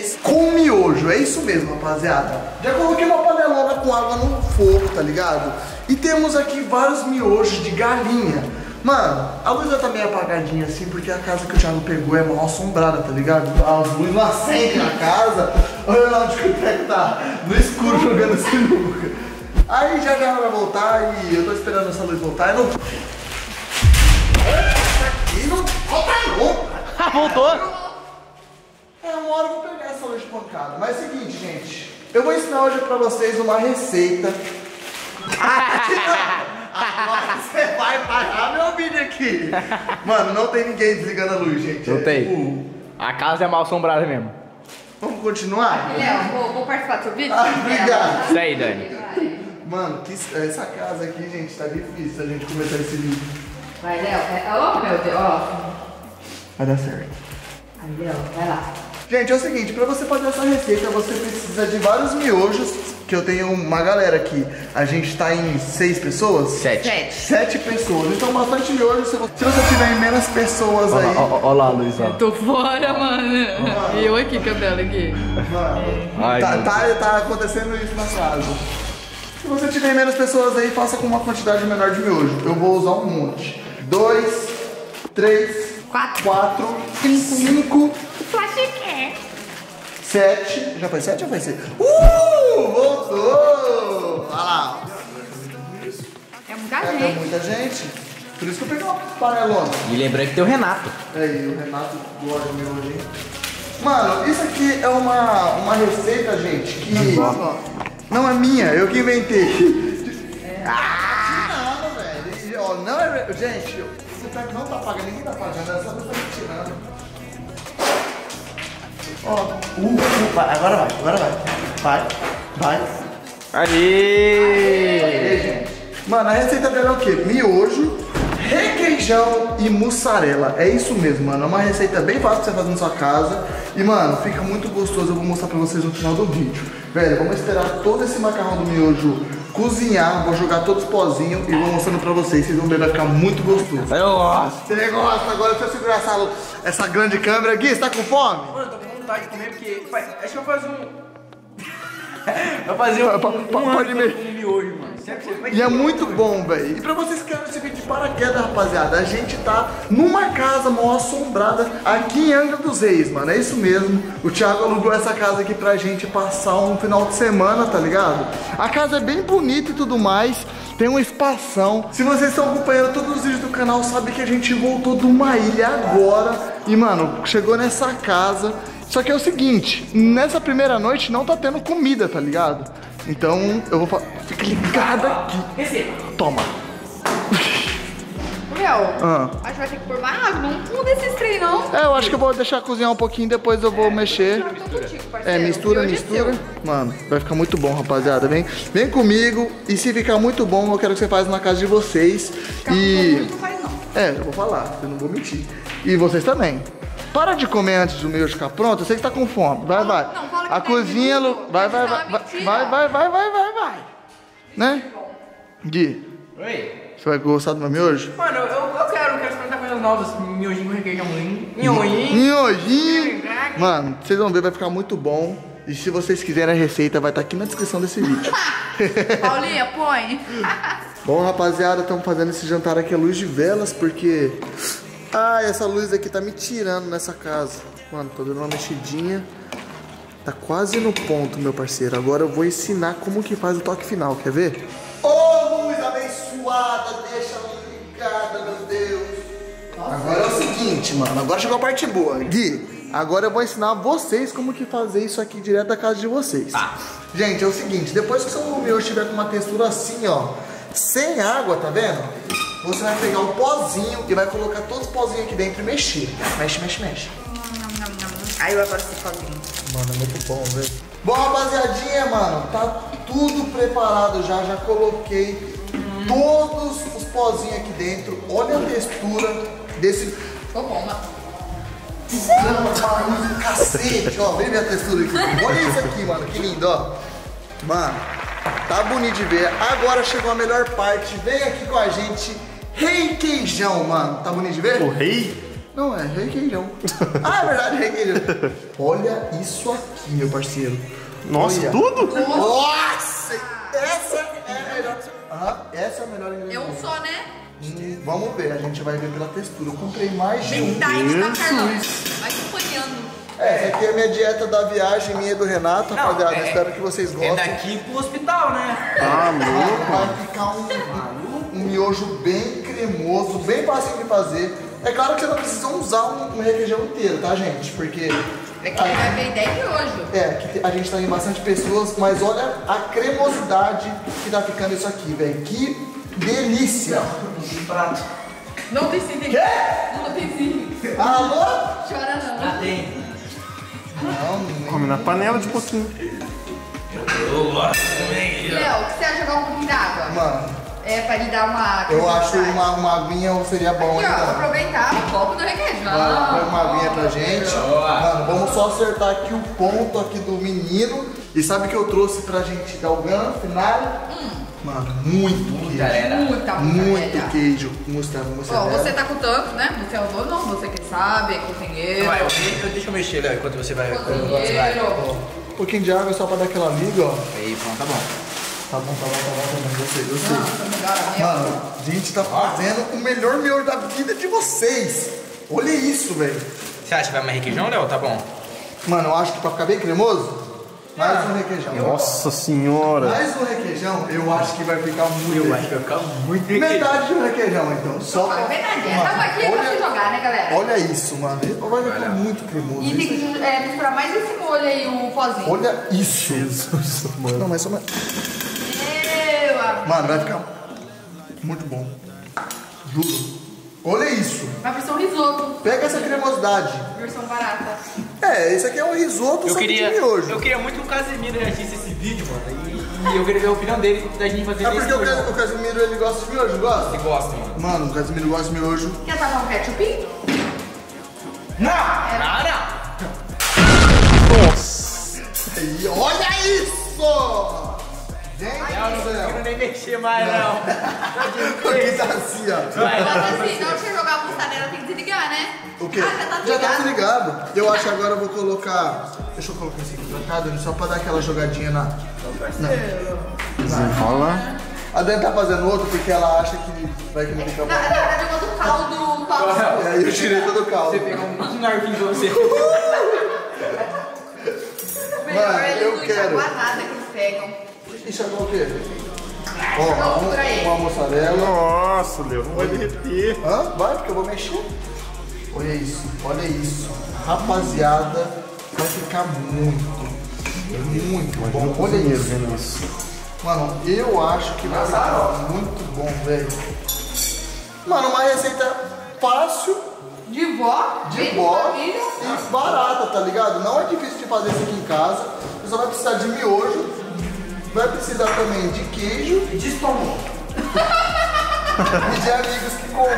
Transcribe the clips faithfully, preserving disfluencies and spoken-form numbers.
vocês com miojo. É isso mesmo, rapaziada. Já coloquei uma panelona com água no fogo, tá ligado? E temos aqui vários miojos de galinha. Mano, a luz já tá meio apagadinha assim, porque a casa que o Thiago pegou é mal assombrada, tá ligado? A luz não acende na casa. Olha lá onde que o Teco tá no escuro jogando sinuca. Aí já já vai voltar e eu tô esperando essa luz voltar. Eu não... E não volta não! Voltou! É, uma hora eu vou pegar essa luz de pancada. Mas é o seguinte, gente. Eu vou ensinar hoje pra vocês uma receita. Agora você vai parar meu vídeo aqui. Mano, não tem ninguém desligando a luz, gente. Não tem. Uh. A casa é mal assombrada mesmo. Vamos continuar? Léo, vou, vou participar do seu vídeo. Ah, obrigado. Isso aí, Dani. Mano, que, essa casa aqui, gente, tá difícil a gente começar esse vídeo. Vai, Léo. Ó, oh, meu Deus, ó. Oh. Vai dar certo. Aí, Léo, vai lá. Gente, é o seguinte, pra você fazer essa receita, você precisa de vários miojos, que eu tenho uma galera aqui. A gente tá em seis pessoas? Sete. Sete, Sete pessoas. Então, bastante miojo. Se você tiver em menos pessoas olá, aí... Olha lá, Luizão. Eu tô fora, mano. Ah, e eu aqui, cabelo aqui. Mano, tá, tá, tá acontecendo isso na casa. Se você tiver em menos pessoas aí, faça com uma quantidade menor de miojo. Eu vou usar um monte. Dois, três, quatro, quatro cinco, cinco. Sete. Já foi sete? Já foi sete. Uh! Voltou! Olha lá. É muita é, gente. É muita gente. Por isso que eu peguei uma panelona. E lembrando que tem o Renato. É, e o Renato gosta do meu hoje. Mano, isso aqui é uma, uma receita, gente, que... Não, não é minha, eu que inventei. É. Ah! Tá tirando, velho. Ó, não é... Gente, você tá, não tá pagando, ninguém tá pagando, essa pessoa tá me tirando. Ó, oh. uh, uh, vai, agora vai, agora vai. Vai, vai. Aê! Aê, gente. Mano, a receita dela é o quê? Miojo, requeijão e mussarela. É isso mesmo, mano. É uma receita bem fácil pra você fazer na sua casa. E, mano, fica muito gostoso. Eu vou mostrar pra vocês no final do vídeo. Velho, vamos esperar todo esse macarrão do miojo cozinhar. Vou jogar todos os pozinhos e vou mostrando pra vocês. Vocês vão ver, vai ficar muito gostoso. Eu gosto. Você gosta? Agora deixa eu segurar essa, essa grande câmera. Gui, você tá com fome? Mano, eu tô de comer, porque acho que eu vou fazer um... Vou fazer um, um, um pode me... um miojo, mano. E é muito bom, velho. E pra vocês que querem esse vídeo de paraquedas, rapaziada, a gente tá numa casa mal assombrada aqui em Angra dos Reis, mano. É isso mesmo. O Thiago alugou essa casa aqui pra gente passar um final de semana, tá ligado? A casa é bem bonita e tudo mais. Tem um espação. Se vocês estão acompanhando todos os vídeos do canal, sabe que a gente voltou de uma ilha agora. E, mano, chegou nessa casa... Só que é o seguinte, nessa primeira noite não tá tendo comida, tá ligado? Então eu vou falar. Fica ligado aqui. Receba. Toma. Léo, ah. acho que vai ter que pôr mais água, não pula desses trem, não. É, eu acho que eu vou deixar cozinhar um pouquinho, depois eu vou é, mexer. Contigo, é, mistura, mistura. Mano, vai ficar muito bom, rapaziada. Vem, vem comigo e se ficar muito bom, eu quero que você faça na casa de vocês. Ficar e. Não faz, não. É, eu vou falar, eu não vou mentir. E vocês também. Para de comer antes do miojo ficar pronto, eu sei que tá com fome. Vai, vai. Não, fala que a cozinha... Vai, vai, vai, vai, vai, vai, vai, vai, vai. Né? Gui. Oi. Você vai gostar do meu miojo? Mano, eu, eu quero, eu quero experimentar coisas novas. Miojinho com requeijãozinho. Miojinho. Miojinho. Mano, vocês vão ver, vai ficar muito bom. E se vocês quiserem a receita, vai estar aqui na descrição desse vídeo. Paulinha, põe. Bom, rapaziada, estamos fazendo esse jantar aqui à luz de velas, porque... Ai, essa luz aqui tá me tirando nessa casa. Mano, tô dando uma mexidinha. Tá quase no ponto, meu parceiro. Agora eu vou ensinar como que faz o toque final, quer ver? Ô, oh, luz abençoada, deixa a luz ligada, meu Deus. Nossa. Agora é o seguinte, mano, agora chegou a parte boa. Gui, agora eu vou ensinar a vocês como que fazer isso aqui direto da casa de vocês. Ah. Gente, é o seguinte, depois que o seu miojo estiver com uma textura assim, ó, sem água, tá vendo? Você vai pegar um pozinho e vai colocar todos os pozinhos aqui dentro e mexer. Mexe, mexe, mexe. Aí vai aparecer sozinho. Mano, é muito bom, velho. Bom, rapaziadinha, mano, tá tudo preparado já. Já coloquei hum. todos os pozinhos aqui dentro. Olha a textura desse... Tô bom, mano. Mano, cacete, ó. Vem ver a textura aqui. Olha isso aqui, mano. Que lindo, ó. Mano, tá bonito de ver. Agora chegou a melhor parte. Vem aqui com a gente. Requeijão, mano. Tá bonito de ver? O rei? Não, é requeijão. Ah, é verdade, requeijão. Olha isso aqui, meu parceiro. Nossa, olha. Tudo? Nossa! Essa é a melhor. Ah, essa é a melhor ingrediente. É um só, né? Hum, vamos ver, a gente vai ver pela textura. Eu comprei mais de um. Vai acompanhando. É, essa aqui é a minha dieta da viagem minha e do Renato, não, rapaziada. É, espero que vocês gostem. É daqui pro hospital, né? Tá louco. Vai ficar um, um miojo bem cremoso, bem fácil de fazer. É claro que você não precisa usar um, um requeijão inteiro, tá, gente? Porque... é que a, vai ver ideia de hoje. É, que a gente tá em bastante pessoas, mas olha a cremosidade que tá ficando isso aqui, velho. Que delícia! Não tem sim, tem. Quê? Não tem sim. Alô? Chora não. Não tem. Não, come na panela de pouquinho. Eu gosto também. Léo, o que você acha de jogar um pouquinho d'água? Mano. É, pra lhe dar uma... eu acho uma, uma aguinha seria bom. Aqui, ó, aproveitar o copo do requeijão. Vai, uma aguinha pra gente. Mano, vamos só acertar aqui o ponto aqui do menino. E sabe o que eu trouxe pra gente dar o ganho final? Hum. Mano, muito queijo. Muita, muita, muito muita queijo. Mussarela. Ó, você tá com tanto, né? Você é o dono, não. Você que sabe, é cozinheiro. Vai, eu, deixa eu mexer, Léo, enquanto você vai... um pouquinho de água só pra dar aquela liga, ó. Aí, pronto, tá bom. Tá bom, tá bom, tá bom, tá bom, gostei, gostei. Mano, a gente tá fazendo ah. o melhor miojo da vida de vocês. Olha isso, velho. Você acha que vai mais requeijão, Léo? Tá bom. Mano, eu acho que pra ficar bem cremoso, mais ah. um requeijão. Nossa senhora. Mais um requeijão, eu acho que vai ficar muito. Eu acho que vai ficar muito requeijão. Metade de um requeijão, então. Só pra... metade, é. Tava aqui pra você jogar, né, galera? Olha isso, mano. Vai ficar muito cremoso. E tem que é, misturar mais esse molho aí, o pozinho. Olha isso. Jesus, mano. Não, mas só mais... mano, vai ficar muito bom. Juro. Olha isso. Na versão risoto. Pega essa cremosidade. Versão barata. É, esse aqui é um risoto eu só queria, de miojo. Eu queria muito que o Casimiro assistisse esse vídeo, mano. E eu queria ver a opinião dele da gente fazer isso. É porque o, o Casimiro, ele gosta de miojo, gosta? Ele gosta, mano. Mano, o Casimiro gosta de miojo. Quer tacar um ketchup? Não! É. Nada! Nossa! E olha isso! Eu não nem mexer mais, não. O que tá assim, ó. Vai, tá assim, não deixa eu jogar a mussarela, tem que desligar, né? O quê? Ah, já tá desligado. Já tá desligado. Eu acho que agora eu vou colocar... deixa eu colocar esse aqui pra cá, Dani, só pra dar aquela jogadinha na... desenrola. A Dani tá fazendo outro porque ela acha que vai que não fica bom. Na verdade, eu gosto do caldo, o caldo. É, eu tirei todo o caldo. Você pegou um narguinho de você. Mano, eu quero. Nada que eles pegam. Isso é o quê? Ó, oh, uma mussarela. Nossa, Léo, não vai derreter. Hã? Vai, porque eu vou mexer. Olha isso, olha isso. Rapaziada, vai ficar muito, muito bom. Olha isso. Mano, eu acho que vai ficar muito bom, velho. Mano, uma receita fácil. De vó, de vó e barata, tá ligado? Não é difícil de fazer isso aqui em casa. Você só vai precisar de miojo. Vai precisar também de queijo e de estômago. E de amigos que comam.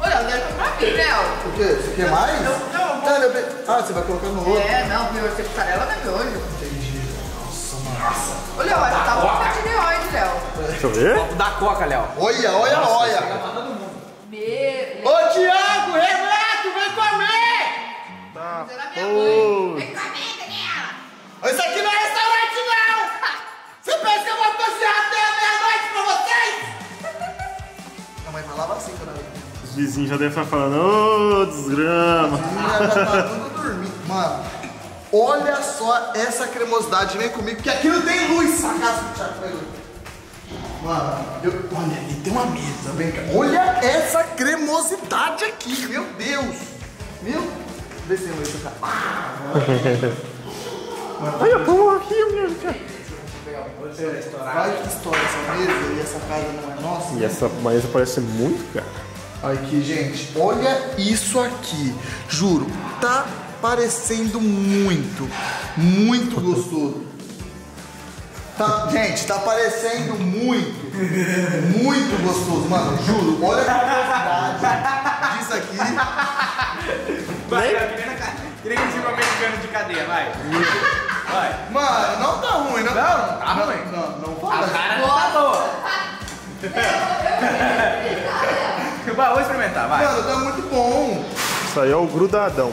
Olha, eu quero comprar aqui, Léo. O quê? Você quer mais? Não, não, não. Eu... ah, você vai colocar no outro. É, não, meu, você mussarela não é miojo. Entendi. Nossa, mano. Olha, eu acho que tá um pouco de miojo, Léo. Deixa eu ver. Copo da coca, Léo. Olha, olha, nossa, olha. Meu... ô, Thiago, Renato, vem comer! Tá. Será minha mãe? Vem comer, Daniela. Isso aqui não é restaurante. Você pensa que eu vou passear até a meia-noite pra vocês? Não, mas falava assim, cara. Os vizinhos já devem estar falando, ô, oh, desgrama. Os já tá tudo dormindo. Mano, olha só essa cremosidade. Vem comigo, que aqui não tem luz. Sacaço do Thiago. Mano, eu... olha, ali tem uma mesa. Vem cá. Olha essa cremosidade aqui, meu Deus. Meu... desceu isso, cara. Olha, porra, aqui, meu Deus. Vai que estoura essa mesa e essa casa não é nossa. E essa mesa parece muito cara. Aqui, gente, olha isso aqui. Juro, tá parecendo muito, muito gostoso. Tá, gente, tá parecendo muito, muito gostoso. Mano, juro, olha a qualidade disso aqui. Vai, queria que um americano de cadeia, vai. Vai. Mano, não tá ruim, não, não tá, tá ruim. Não, não, não fala. A cara não tá boa. Vai, vou experimentar, vai. Mano, tá muito bom. Isso aí é o grudadão.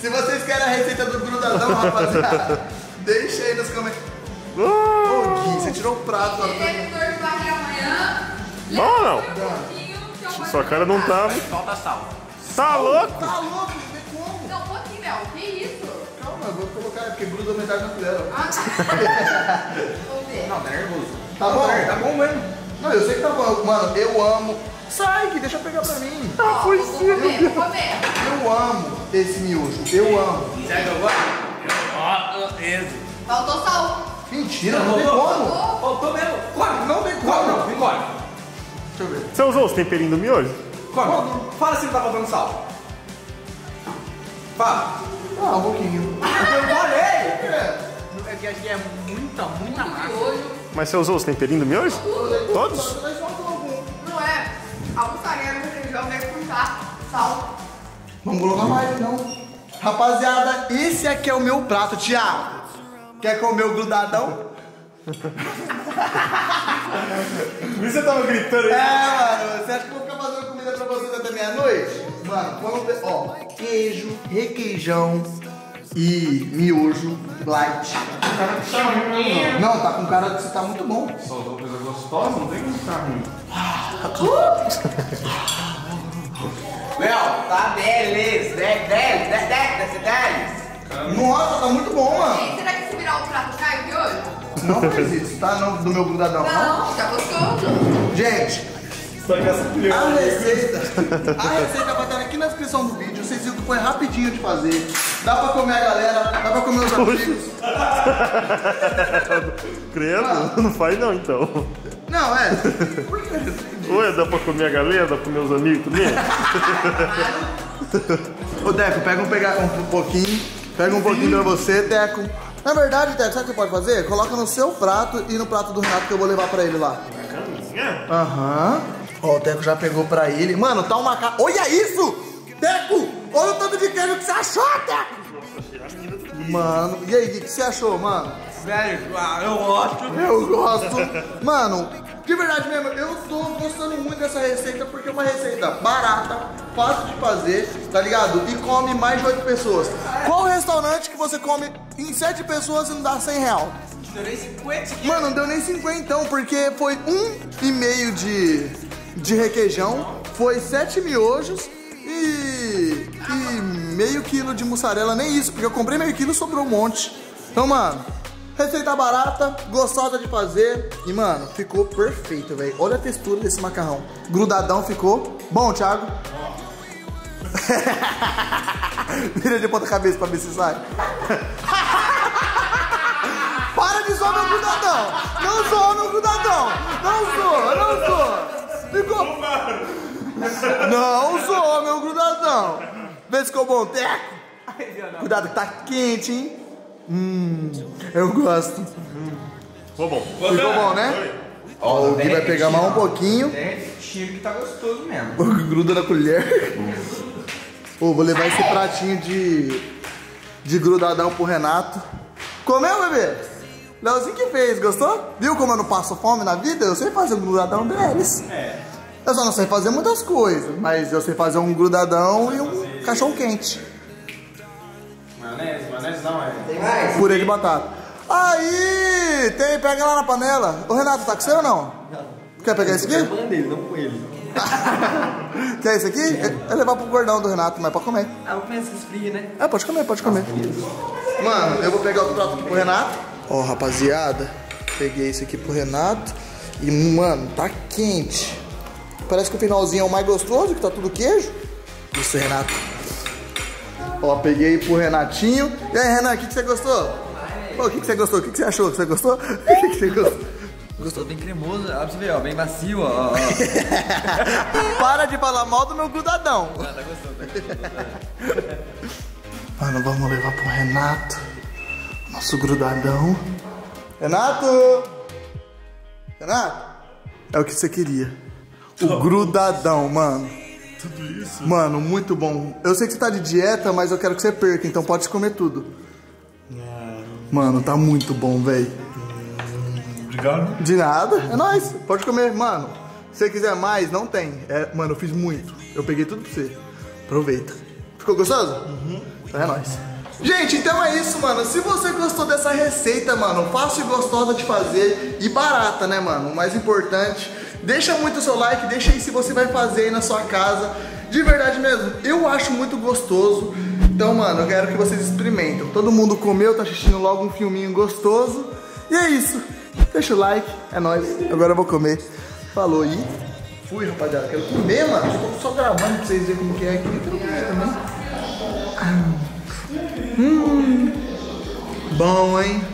Se vocês querem a receita do grudadão, rapaziada, deixa aí nos comentários. Ô, oh, Gui, você tirou o prato. Ele teve dor de barriga amanhã. Não, não. Um Sua cara não tá... Falta sal. Tá louco? Tá louco, vê como. Não, um pouquinho, Léo. Que isso? Calma, eu vou colocar, porque gruda metade do dela. Ah, tá. Vou ver. Não, tá nervoso. Tá bom, tá bom mesmo. Não, eu sei que tá bom. Mano, eu amo. Sai, Gui, deixa eu pegar pra mim. Ah, foi sim. Vou comer, vou comer. Eu amo esse miojo. Eu amo. Sabe o que eu gosto? Eu gosto. Faltou sal. Mentira, não, não tem como. Faltou mesmo. Corre, não tem como. Não, vem, corre. Deixa eu ver. Você usou os temperinhos do miojo? Corre. Corre. Fala se não tá faltando sal. Fala. Ah, um pouquinho. Eu falei. É que acho que é muita, muita massa. Mas você usou os temperinhos do miojo? Todos? Todos? Não é. A mussarela do requeijão deve custar sal. Vamos colocar mais, não. Rapaziada, esse aqui é o meu prato, Thiago. Quer comer o grudadão? Por isso você tava gritando aí. É, mano, você acha que eu vou ficar fazendo comida pra vocês até meia-noite? Mano, vamos ver. Ó, queijo, requeijão e miojo light. Tá ruim, não, tá com cara que você tá muito bom. Só uma coisa gostosa, não tem como ficar ruim. Léo, tá beleza. dez, dez, dez, dez, dez. Nossa, tá muito bom, mano. E será que se virar o prato cai de hoje? Não faz isso, tá? Não, do meu grudadão. Não, tá gostoso. Gente, a receita, a receita vai estar aqui na descrição do vídeo. Vocês viram que foi rapidinho de fazer. Dá pra comer a galera, dá pra comer os amigos. Credo, não faz não, então. Não, é. Por que? Ué, dá pra comer a galera, dá pra comer os amigos também? Ô, Teco, pega um, pegar um pouquinho. Pega um pouquinho pra você, Teco. Na verdade, Teco, sabe o que você pode fazer? Coloca no seu prato e no prato do Renato que eu vou levar pra ele lá. Caminha? Aham. Ó, o Teco já pegou pra ele. Mano, tá uma cara... Olha isso! Teco! Olha o tanto de queijo que você achou, Teco! Mano, e aí, o que você achou, mano? Velho, eu gosto. Eu gosto. Mano, de verdade mesmo, eu tô gostando muito dessa receita porque é uma receita barata, fácil de fazer, tá ligado? E come mais de oito pessoas. Qual restaurante que você come em sete pessoas e não dá cem real? Não deu nem cinquenta. Mano, não deu nem cinquenta então, porque foi um e meio de, de requeijão, foi sete miojos e, e meio quilo de mussarela, nem isso, porque eu comprei meio quilo e sobrou um monte. Então, mano, receita barata, gostosa de fazer e, mano, ficou perfeito, velho. Olha a textura desse macarrão. Grudadão ficou bom, Thiago. Vira de ponta cabeça pra ver se sai. Para de zoar meu grudadão. Não zoa meu grudadão. Não zoa, não zoa. Ficou... Não zoa meu grudadão. Vê se ficou bom, Teco. Cuidado que tá quente, hein. Hum, eu gosto. Ficou bom. Ficou bom, né? Ó, o Gui vai pegar mais um pouquinho. Tira que tá gostoso mesmo. Gruda na colher. Ô, oh, vou levar esse pratinho de, de grudadão pro Renato. Comeu, bebê? Leozinho que fez, gostou? Viu como eu não passo fome na vida? Eu sei fazer um grudadão deles. É. Eu só não sei fazer muitas coisas, mas eu sei fazer um grudadão e um fazer... cachorro quente. Maionese, maionese não é. Tem mais? Purê de batata. Aí, tem, pega lá na panela. Ô, Renato, tá com você ou não? Não. Quer pegar esse aqui? Não, dele, não com ele. Quer isso aqui? É, é levar pro gordão do Renato, mas pode comer. Ah, eu penso que esfria, né? É, pode comer, pode comer. Mano, eu vou pegar o prato aqui pro Renato. Ó, oh, rapaziada, peguei isso aqui pro Renato. E, mano, tá quente. Parece que o finalzinho é o mais gostoso, que tá tudo queijo. Isso, Renato. Ó, oh, peguei pro Renatinho. E aí, Renan, o que, que você gostou? Pô, o que, que você gostou? O que, que você achou? Você gostou? O que, que você gostou? Gostou? Bem cremoso, ó, pra você ver, ó, bem macio, ó, ó. Para de falar mal do meu grudadão. Ah, tá gostando, tá gostando. Mano, vamos levar pro Renato, nosso grudadão. Renato! Renato! É o que você queria. O grudadão, mano. Tudo isso? Mano, muito bom. Eu sei que você tá de dieta, mas eu quero que você perca, então pode comer tudo. Mano, tá muito bom, velho. De nada, é nóis, pode comer, mano. Se você quiser mais, não tem. É, mano, eu fiz muito. Eu peguei tudo pra você. Aproveita. Ficou gostoso? Uhum. Então é nóis. Gente, então é isso, mano. Se você gostou dessa receita, mano, fácil e gostosa de fazer e barata, né, mano? O mais importante, deixa muito o seu like, deixa aí se você vai fazer aí na sua casa. De verdade mesmo, eu acho muito gostoso. Então, mano, eu quero que vocês experimentem. Todo mundo comeu, tá assistindo logo um filminho gostoso. E é isso. Deixa o like, é nóis. Agora eu vou comer. Falou aí. Fui, rapaziada. Quero comer, mano. Tô só gravando pra vocês verem como que é aqui. Eu quero comer também. Hum. Bom, hein?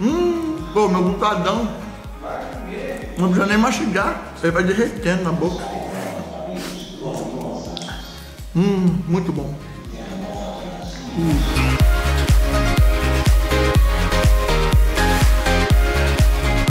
Hum. Pô, meu bocadão. Não precisa nem mastigar. Ele vai derretendo na boca. Hum, muito bom. Hum.